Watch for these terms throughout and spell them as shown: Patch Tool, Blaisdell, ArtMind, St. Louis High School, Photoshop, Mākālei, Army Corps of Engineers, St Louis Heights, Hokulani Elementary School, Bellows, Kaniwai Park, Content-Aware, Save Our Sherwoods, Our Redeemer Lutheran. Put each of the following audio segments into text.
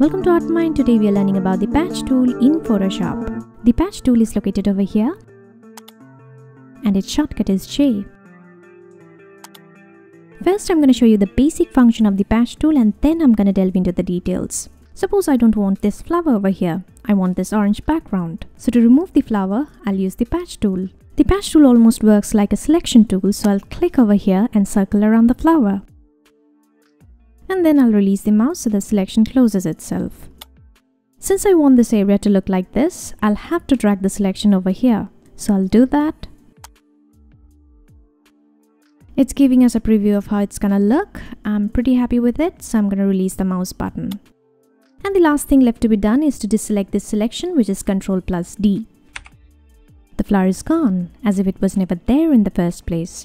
Welcome to ArtMind. Today we are learning about the patch tool in Photoshop. The patch tool is located over here and its shortcut is J. First I'm going to show you the basic function of the patch tool and then I'm going to delve into the details. Suppose I don't want this flower over here. I want this orange background. So to remove the flower, I'll use the patch tool. The patch tool almost works like a selection tool, so I'll click over here and circle around the flower. And then I'll release the mouse so the selection closes itself. Since I want this area to look like this, I'll have to drag the selection over here. So I'll do that. It's giving us a preview of how it's gonna look. I'm pretty happy with it, so I'm gonna release the mouse button. And the last thing left to be done is to deselect this selection, which is Ctrl+D. The flower is gone, as if it was never there in the first place.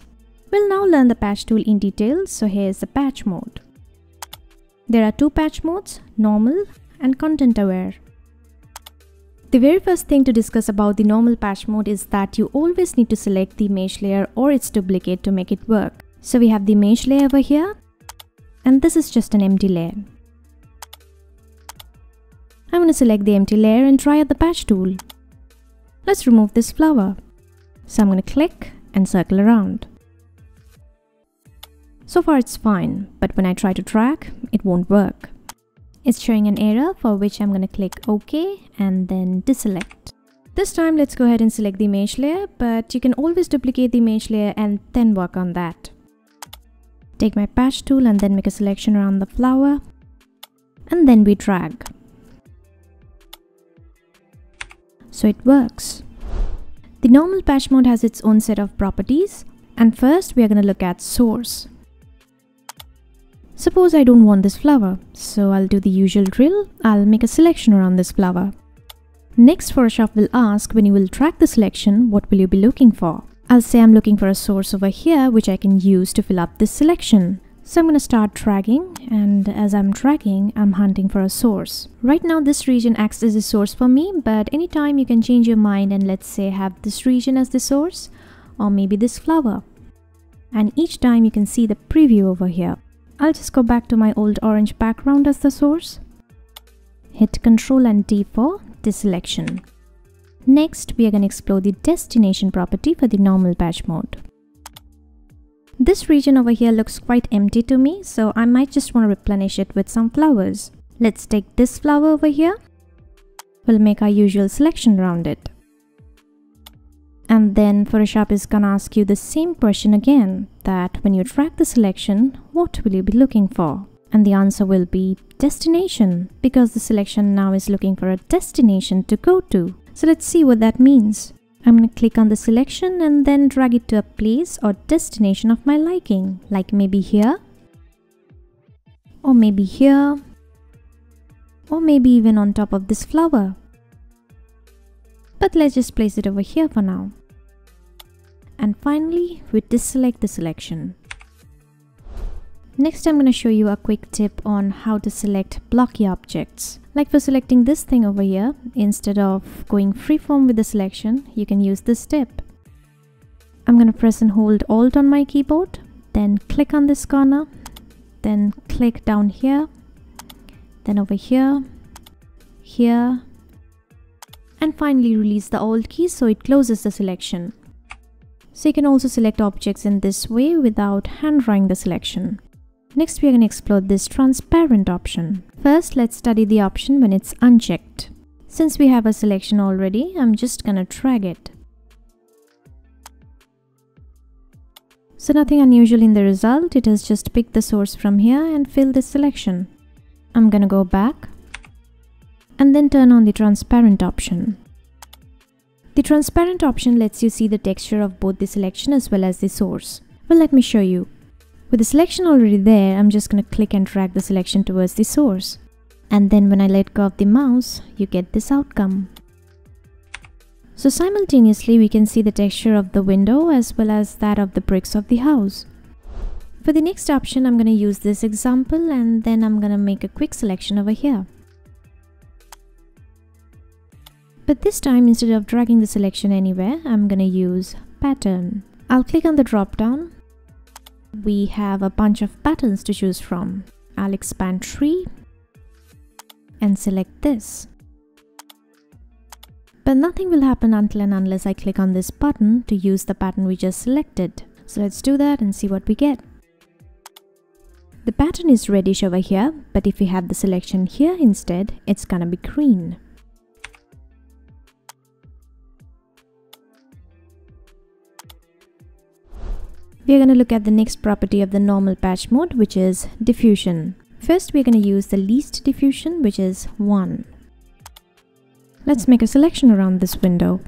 We'll now learn the patch tool in detail, so here's the patch mode. There are two patch modes, normal and content aware. The very first thing to discuss about the normal patch mode is that you always need to select the mesh layer or its duplicate to make it work. So we have the mesh layer over here, and this is just an empty layer. I'm going to select the empty layer and try out the patch tool. Let's remove this flower. So I'm going to click and circle around. So far it's fine, but when I try to drag, it won't work. It's showing an error, for which I'm going to click OK and then deselect. This time let's go ahead and select the mesh layer, but you can always duplicate the mesh layer and then work on that. Take my patch tool and then make a selection around the flower, and then we drag. So it works. The normal patch mode has its own set of properties, and first we are going to look at source. Suppose I don't want this flower, so I'll do the usual drill. I'll make a selection around this flower. Next, Photoshop will ask, when you will track the selection, what will you be looking for? I'll say I'm looking for a source over here which I can use to fill up this selection. So I'm going to start dragging, and as I'm dragging, I'm hunting for a source. Right now this region acts as a source for me, but anytime you can change your mind and let's say have this region as the source, or maybe this flower. And each time you can see the preview over here. I'll just go back to my old orange background as the source. Hit Ctrl and D for deselection. Next, we are going to explore the destination property for the normal patch mode. This region over here looks quite empty to me, so I might just want to replenish it with some flowers. Let's take this flower over here. We'll make our usual selection around it. And then Photoshop is gonna ask you the same question again, that when you track the selection, what will you be looking for? And the answer will be destination, because the selection now is looking for a destination to go to. So let's see what that means. I'm gonna click on the selection and then drag it to a place or destination of my liking, like maybe here, or maybe here, or maybe even on top of this flower. But let's just place it over here for now. And finally, we deselect the selection. Next, I'm going to show you a quick tip on how to select blocky objects. Like for selecting this thing over here, instead of going freeform with the selection, you can use this tip. I'm going to press and hold Alt on my keyboard, then click on this corner, then click down here, then over here, here, and finally release the Alt key so it closes the selection. So you can also select objects in this way without hand drawing the selection. Next we are going to explore this transparent option. First let's study the option when it's unchecked. Since we have a selection already, I'm just going to drag it. So nothing unusual in the result, it has just picked the source from here and filled this selection. I'm going to go back and then turn on the transparent option. The transparent option lets you see the texture of both the selection as well as the source. Well, let me show you. With the selection already there, I'm just going to click and drag the selection towards the source. And then when I let go of the mouse, you get this outcome. So simultaneously, we can see the texture of the window as well as that of the bricks of the house. For the next option, I'm going to use this example and then I'm going to make a quick selection over here. But this time, instead of dragging the selection anywhere, I'm gonna use pattern. I'll click on the drop down. We have a bunch of patterns to choose from. I'll expand tree and select this. But nothing will happen until and unless I click on this button to use the pattern we just selected. So let's do that and see what we get. The pattern is reddish over here, but if we have the selection here instead, it's gonna be green. We're gonna look at the next property of the normal patch mode, which is diffusion. First, we're gonna use the least diffusion, which is 1. Let's make a selection around this window.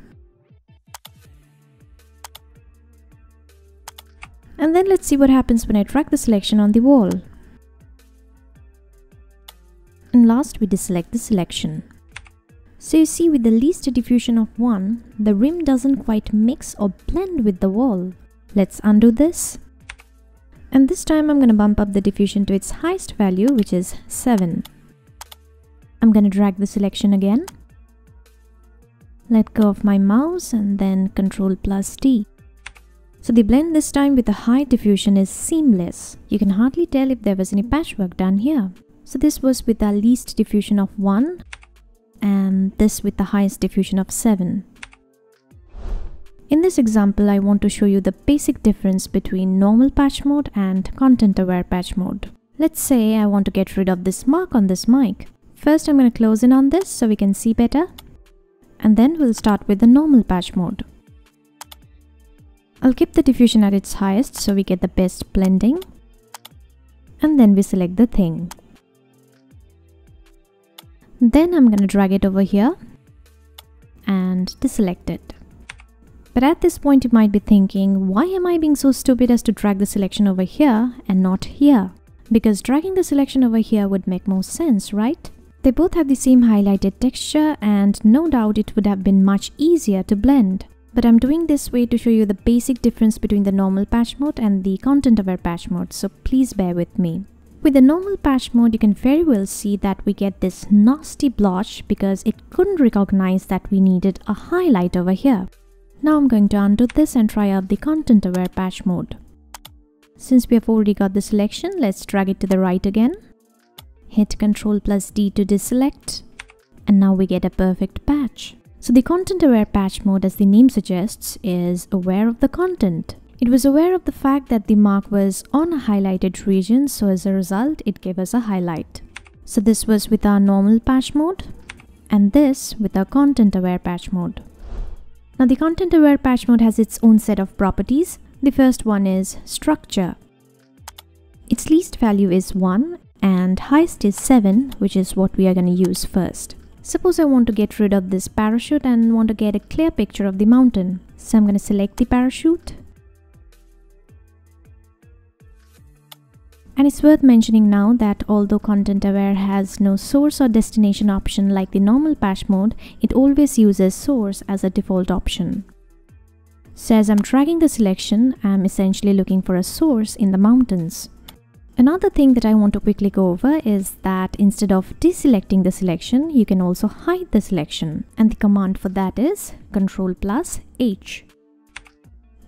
And then let's see what happens when I drag the selection on the wall. And last, we deselect the selection. So you see, with the least diffusion of 1, the rim doesn't quite mix or blend with the wall. Let's undo this. And this time I'm going to bump up the diffusion to its highest value, which is 7. I'm going to drag the selection again. Let go of my mouse and then Ctrl+D. So the blend this time with the high diffusion is seamless. You can hardly tell if there was any patchwork done here. So this was with our least diffusion of 1 and this with the highest diffusion of 7. In this example, I want to show you the basic difference between normal patch mode and content-aware patch mode. Let's say I want to get rid of this mark on this mic. First, I'm going to close in on this so we can see better. And then we'll start with the normal patch mode. I'll keep the diffusion at its highest so we get the best blending. And then we select the thing. Then I'm going to drag it over here and deselect it. But at this point you might be thinking, why am I being so stupid as to drag the selection over here and not here? Because dragging the selection over here would make more sense, right? They both have the same highlighted texture and no doubt it would have been much easier to blend. But I'm doing this way to show you the basic difference between the normal patch mode and the content-aware patch mode, so please bear with me. With the normal patch mode, you can very well see that we get this nasty blotch because it couldn't recognize that we needed a highlight over here. Now I'm going to undo this and try out the content-aware patch mode. Since we have already got the selection, let's drag it to the right again. Hit Ctrl+D to deselect. And now we get a perfect patch. So the content-aware patch mode, as the name suggests, is aware of the content. It was aware of the fact that the mark was on a highlighted region, so as a result, it gave us a highlight. So this was with our normal patch mode, and this with our content-aware patch mode. Now the content-aware patch mode has its own set of properties. The first one is structure. Its least value is 1 and highest is 7, which is what we are going to use first. Suppose I want to get rid of this parachute and want to get a clear picture of the mountain. So I'm going to select the parachute. And it's worth mentioning now that although content-aware has no source or destination option like the normal patch mode, it always uses source as a default option. So as I'm dragging the selection, I'm essentially looking for a source in the mountains. Another thing that I want to quickly go over is that instead of deselecting the selection, you can also hide the selection. And the command for that is Ctrl+H.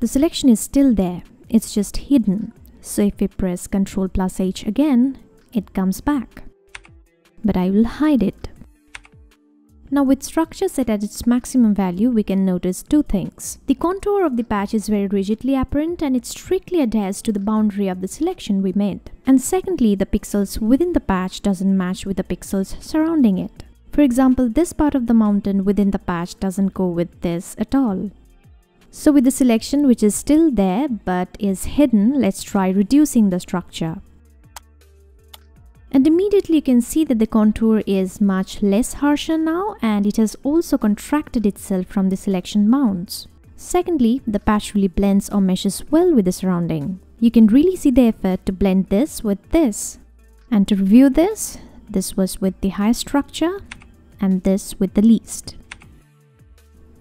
The selection is still there, it's just hidden. So if we press Ctrl+H again, it comes back. But I will hide it. Now with structure set at its maximum value, we can notice two things. The contour of the patch is very rigidly apparent and it strictly adheres to the boundary of the selection we made. And secondly, the pixels within the patch doesn't match with the pixels surrounding it. For example, this part of the mountain within the patch doesn't go with this at all. So with the selection, which is still there but is hidden, let's try reducing the structure. And immediately you can see that the contour is much less harsher now and it has also contracted itself from the selection bounds. Secondly, the patch really blends or meshes well with the surrounding. You can really see the effort to blend this with this. And to review this, this was with the highest structure and this with the least.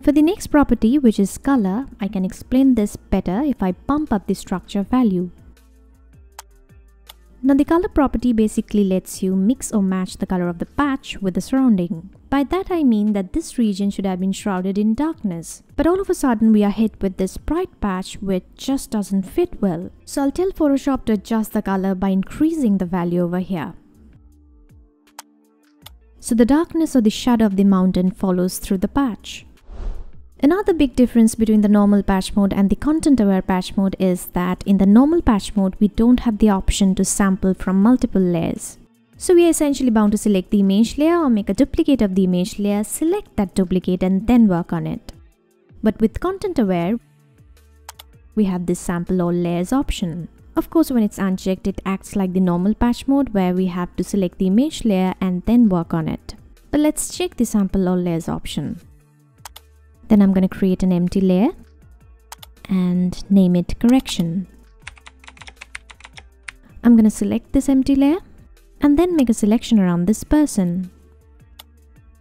For the next property, which is color, I can explain this better if I bump up the structure value. Now the color property basically lets you mix or match the color of the patch with the surrounding. By that I mean that this region should have been shrouded in darkness. But all of a sudden we are hit with this bright patch which just doesn't fit well. So I'll tell Photoshop to adjust the color by increasing the value over here. so the darkness or the shadow of the mountain follows through the patch. Another big difference between the normal patch mode and the content-aware patch mode is that in the normal patch mode, we don't have the option to sample from multiple layers. So we are essentially bound to select the image layer or make a duplicate of the image layer, select that duplicate and then work on it. But with content-aware, we have this sample all layers option. Of course, when it's unchecked, it acts like the normal patch mode where we have to select the image layer and then work on it. But let's check the sample all layers option. Then I'm going to create an empty layer and name it correction. I'm going to select this empty layer and then make a selection around this person.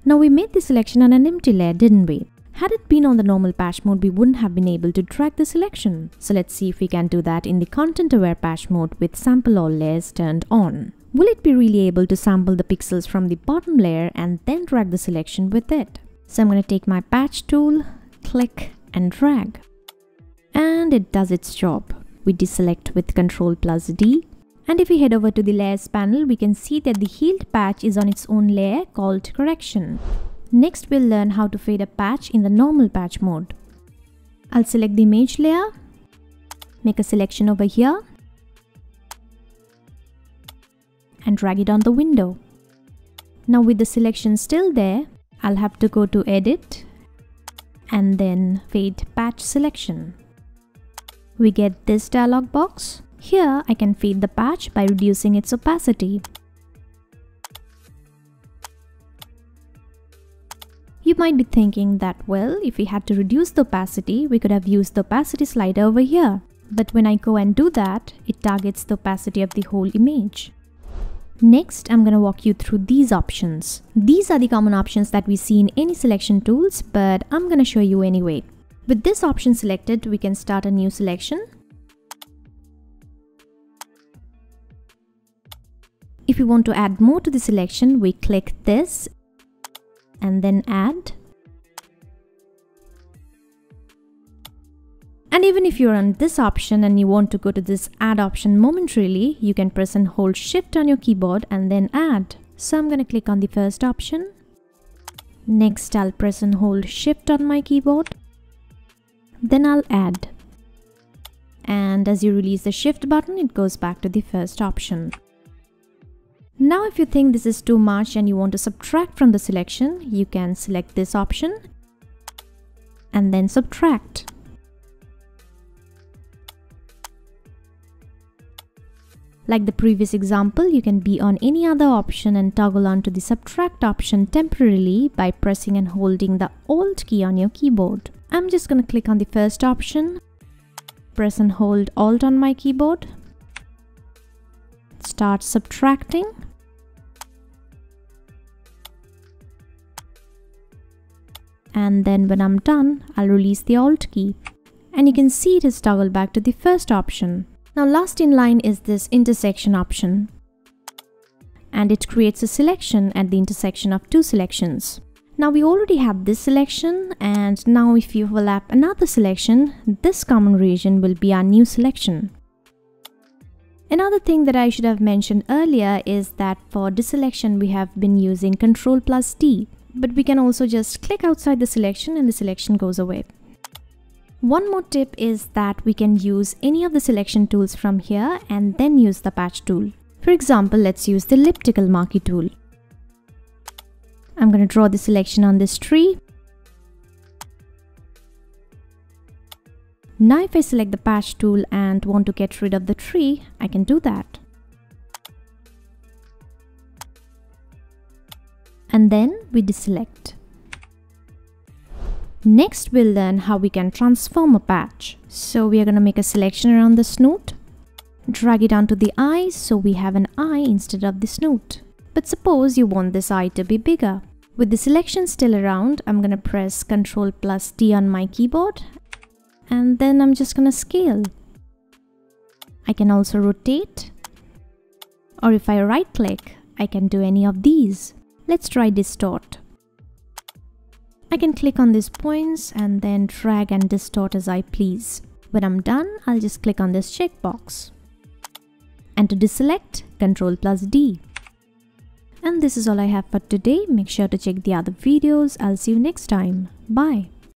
Now we made the selection on an empty layer, didn't we? Had it been on the normal patch mode, we wouldn't have been able to drag the selection. So let's see if we can do that in the content-aware patch mode with sample all layers turned on. Will it be really able to sample the pixels from the bottom layer and then drag the selection with it? So I'm going to take my patch tool, click and drag. And it does its job. We deselect with Ctrl+D. And if we head over to the layers panel, we can see that the healed patch is on its own layer called correction. Next, we'll learn how to fade a patch in the normal patch mode. I'll select the image layer, make a selection over here, and drag it on the window. Now with the selection still there, I'll have to go to edit and then fade patch selection. We get this dialog box. Here I can fade the patch by reducing its opacity. You might be thinking that, well, if we had to reduce the opacity, we could have used the opacity slider over here. But when I go and do that, it targets the opacity of the whole image. Next, I'm going to walk you through these options. These are the common options that we see in any selection tools, but I'm going to show you anyway. With this option selected, we can start a new selection. If we want to add more to the selection, we click this and then add. And even if you're on this option and you want to go to this add option momentarily, you can press and hold shift on your keyboard and then add. So I'm going to click on the first option. Next, I'll press and hold shift on my keyboard. Then I'll add. And as you release the shift button, it goes back to the first option. Now if you think this is too much and you want to subtract from the selection, you can select this option and then subtract. Like the previous example, you can be on any other option and toggle onto the subtract option temporarily by pressing and holding the Alt key on your keyboard. I'm just going to click on the first option, press and hold Alt on my keyboard. Start subtracting. And then when I'm done, I'll release the Alt key. And you can see it has toggled back to the first option. Now last in line is this intersection option. And it creates a selection at the intersection of two selections. Now we already have this selection, and now if you overlap another selection, this common region will be our new selection. Another thing that I should have mentioned earlier is that for deselection we have been using Ctrl+D, but we can also just click outside the selection and the selection goes away. One more tip is that we can use any of the selection tools from here and then use the patch tool. For example, let's use the elliptical marquee tool. I'm going to draw the selection on this tree. Now if I select the patch tool and want to get rid of the tree, I can do that. And then we deselect. Next we'll learn how we can transform a patch. So we are going to make a selection around the snoot. Drag it onto the eye so we have an eye instead of the snoot. But suppose you want this eye to be bigger. With the selection still around, I'm going to press Ctrl+D on my keyboard. And then I'm just going to scale. I can also rotate. Or if I right click, I can do any of these. Let's try distort. I can click on these points and then drag and distort as I please. When I'm done, I'll just click on this checkbox. And to deselect, Ctrl+D. And this is all I have for today. Make sure to check the other videos. I'll see you next time. Bye.